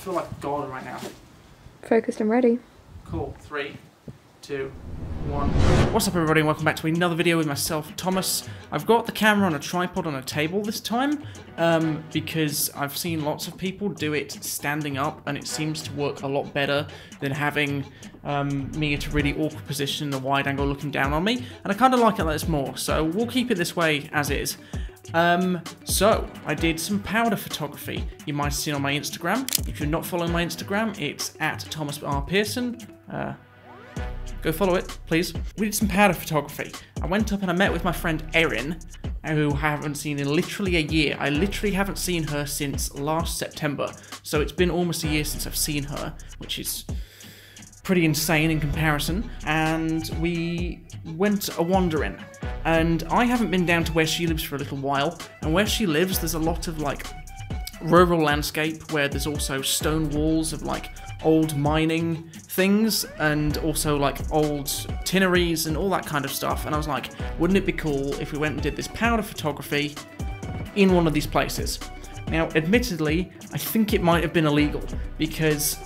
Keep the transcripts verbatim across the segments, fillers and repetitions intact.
I feel like golden right now. Focused and ready. Cool. Three, two, one. What's up, everybody, and welcome back to another video with myself, Thomas. I've got the camera on a tripod on a table this time um, because I've seen lots of people do it standing up, and it seems to work a lot better than having um, me at a really awkward position in a wide angle looking down on me. And I kind of like it like this more, so we'll keep it this way as is. Um, so, I did some powder photography. You might have seen on my Instagram. If you're not following my Instagram, it's at Thomas R Pearson. Uh, go follow it, please. We did some powder photography. I went up and I met with my friend Eryn, who I haven't seen in literally a year. I literally haven't seen her since last September. So it's been almost a year since I've seen her, which is pretty insane in comparison. And we went a-wandering. And I haven't been down to where she lives for a little while, and where she lives there's a lot of like rural landscape where there's also stone walls of like old mining things and also like old tinneries and all that kind of stuff. And I was like, wouldn't it be cool if we went and did this powder photography in one of these places? Now admittedly, I think it might have been illegal because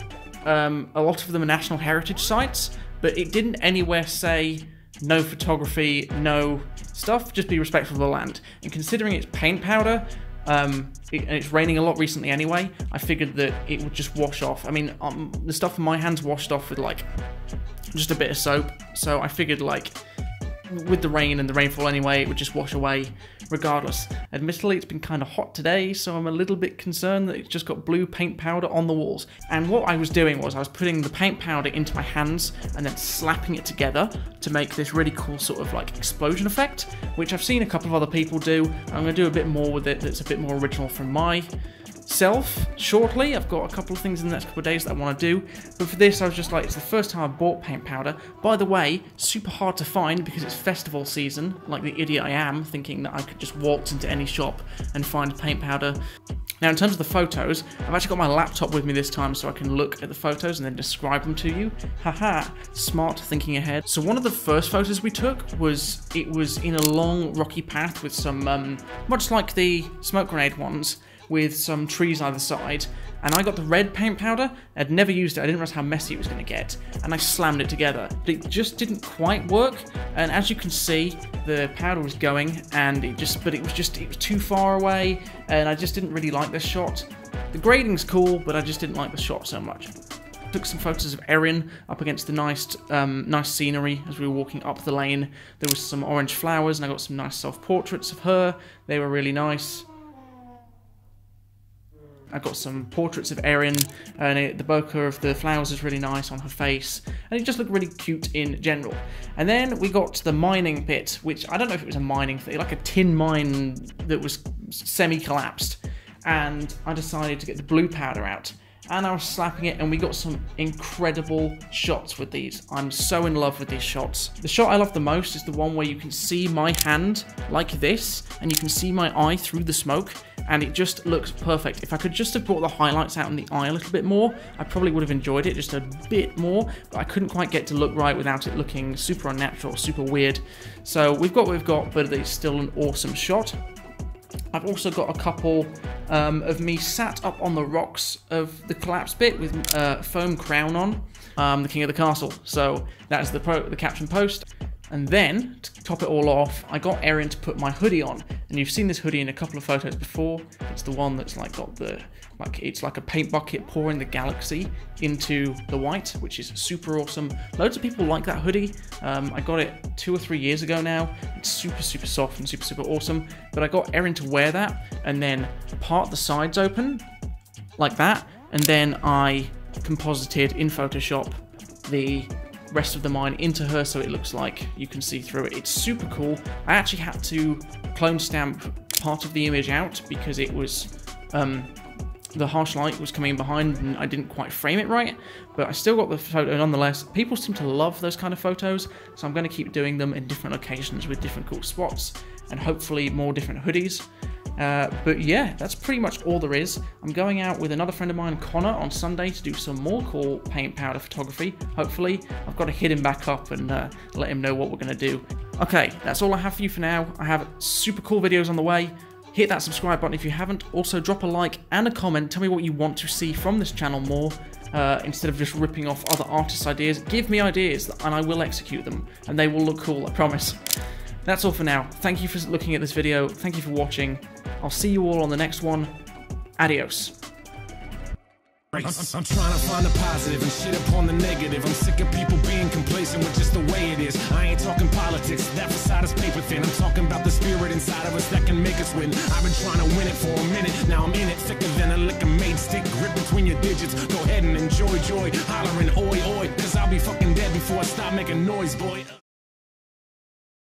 um, a lot of them are national heritage sites, but it didn't anywhere say no photography, no stuff, just be respectful of the land. And considering it's paint powder, um, it, and it's raining a lot recently anyway, I figured that it would just wash off. I mean, um, the stuff in my hands washed off with like, just a bit of soap. So I figured like, with the rain and the rainfall anyway, it would just wash away regardless. Admittedly, it's been kind of hot today, so I'm a little bit concerned that it's just got blue paint powder on the walls. And what I was doing was I was putting the paint powder into my hands and then slapping it together to make this really cool sort of like explosion effect, which I've seen a couple of other people do. I'm going to do a bit more with it that's a bit more original from myself shortly. I've got a couple of things in the next couple of days that I want to do, but for this I was just like, it's the first time I've bought paint powder. By the way, super hard to find because it's festival season, like the idiot I am, thinking that I could just waltz into any shop and find paint powder. Now in terms of the photos, I've actually got my laptop with me this time so I can look at the photos and then describe them to you. Haha, smart thinking ahead. So one of the first photos we took was, it was in a long rocky path with some, um, much like the smoke grenade ones, with some trees either side, and I got the red paint powder. I'd never used it, I didn't realize how messy it was going to get, and I slammed it together, but it just didn't quite work. And as you can see, the powder was going, and it just, but it was just, it was too far away, and I just didn't really like this shot. The grading's cool, but I just didn't like the shot so much. Took some photos of Eryn up against the nice, um, nice scenery as we were walking up the lane. There was some orange flowers, and I got some nice self-portraits of her. They were really nice. I got some portraits of Eryn, and it, the bokeh of the flowers is really nice on her face, and it just looked really cute in general. And then we got to the mining pit, which I don't know if it was a mining thing, like a tin mine that was semi-collapsed, and I decided to get the blue powder out, and I was slapping it, and we got some incredible shots with these. I'm so in love with these shots. The shot I love the most is the one where you can see my hand like this, and you can see my eye through the smoke, and it just looks perfect. If I could just have brought the highlights out in the eye a little bit more, I probably would have enjoyed it just a bit more, but I couldn't quite get to look right without it looking super unnatural, super weird. So we've got what we've got, but it's still an awesome shot. I've also got a couple um, of me sat up on the rocks of the collapse bit with a uh, foam crown on, um, the king of the castle. So that's the, pro the caption post. And then, to top it all off, I got Eryn to put my hoodie on. And you've seen this hoodie in a couple of photos before. It's the one that's like got the, like it's like a paint bucket pouring the galaxy into the white, which is super awesome. Loads of people like that hoodie. Um, I got it two or three years ago now. It's super, super soft and super, super awesome. But I got Eryn to wear that and then part the sides open like that. And then I composited in Photoshop the rest of the mine into her, so it looks like you can see through it. It's super cool. I actually had to clone stamp part of the image out because it was um, the harsh light was coming in behind and I didn't quite frame it right, but I still got the photo nonetheless. People seem to love those kind of photos, so I'm going to keep doing them in different locations with different cool spots and hopefully more different hoodies. Uh, but yeah, that's pretty much all there is. I'm going out with another friend of mine, Connor, on Sunday to do some more cool paint powder photography. Hopefully, I've got to hit him back up and uh, let him know what we're going to do. Okay, that's all I have for you for now. I have super cool videos on the way. Hit that subscribe button if you haven't. Also, drop a like and a comment. Tell me what you want to see from this channel more. Uh, instead of just ripping off other artists' ideas, give me ideas and I will execute them, and they will look cool, I promise. That's all for now. Thank you for looking at this video. Thank you for watching. I'll see you all on the next one. Adios. I'm, I'm, I'm trying to find the positive and shit upon the negative. I'm sick of people being complacent with just the way it is. I ain't talking politics, that facade is paper thin. I'm talking about the spirit inside of us that can make us win. I've been trying to win it for a minute, now I'm in it. Thicker than a liquor made stick, grip between your digits. Go ahead and enjoy joy, hollering oi oi, cause I'll be fucking dead before I stop making noise, boy.